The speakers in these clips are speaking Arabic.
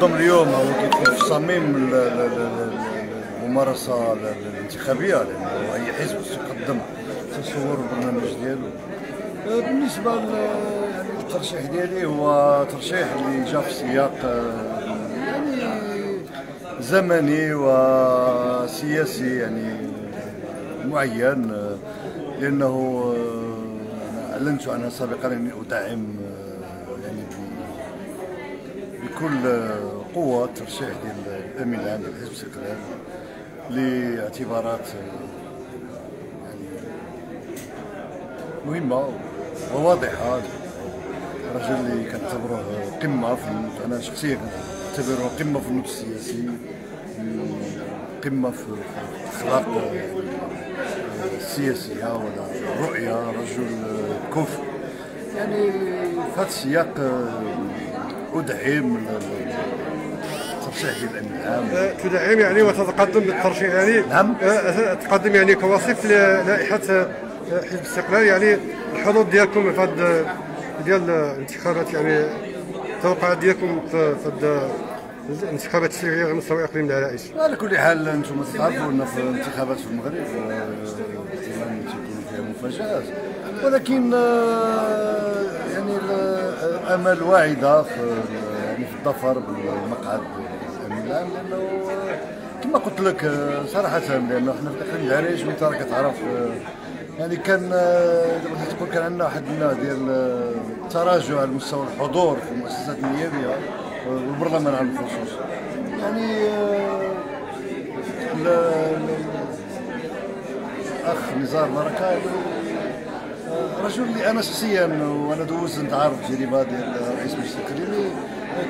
تنظم اليوم هو كيكون في الصميم الممارسه الانتخابيه، لانه اي حزب يقدم تصور البرنامج ديالو. بالنسبه للترشيح ديالي هو ترشيح اللي جا في سياق يعني زمني وسياسي يعني معين، لانه اعلنت عنها سابقا اني ادعم يعني بكل قوه الترشيح ديال الامين العام للحزب الاستقلال لاعتبارات يعني مهمه وواضحه. الرجل اللي كنعتبروه قمه انا شخصيا كنعتبره قمه في النضج السياسي، قمه في الاخلاق السياسيه ولا الرؤيه، رجل كفء. يعني في هذا السياق ادعم الترشيح ديال الامين العام. تدعم يعني وتتقدم بالترشيح يعني؟ نعم تقدم يعني كوصف لائحه حزب الاستقلال، يعني الحظوظ ديالكم في هذا ديال الانتخابات، يعني التوقعات ديالكم في الانتخابات التشريعيه على مستوى اقليم العرائش. على كل حال انتم تعرفوا ان في الانتخابات في المغرب احتمال تكون فيها مفاجات، ولكن يعني الامل واعده يعني في الظفر بالمقعد الامين العام، لانه كما قلت لك صراحه لانه حنا في اقليم العرائش وانت راك تعرف يعني كان بغيت تقول كان عندنا واحد النوع ديال التراجع على مستوى الحضور في المؤسسات النيابيه والبرلمان على الخصوص. يعني الاخ نزار بركة رجل اللي انا شخصيا وانا دوزت نتعرف تجربه ديال رئيس مجلس الاقليمي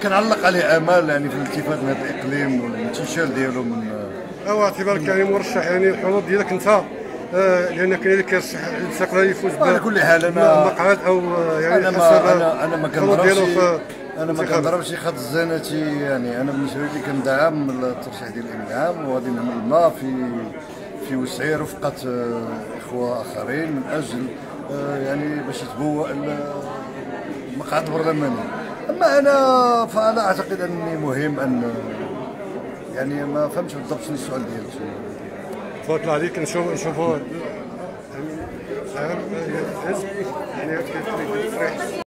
كنعلق عليه امال يعني في الالتفات من هذا الاقليم والانتشال ديالو من اعتبارك يعني مرشح، يعني الحظوظ ديالك انت لأن كذلك يرشح الاستقلال يفوز على كل حال. أنا مقعد أو يعني أنا ما كنضربش خط الزناتي، يعني أنا بالنسبة لي كندعم الترشيح ديال الأمين العام، وغادي نعمل ما في وسعي رفقة إخوة آخرين من أجل يعني باش يتبوأ المقعد البرلماني. أما أنا فأنا أعتقد أني مهم أن يعني ما فهمتش بالضبط شنو السؤال ديالك. تبارك الله عليك. نشوفوا يعني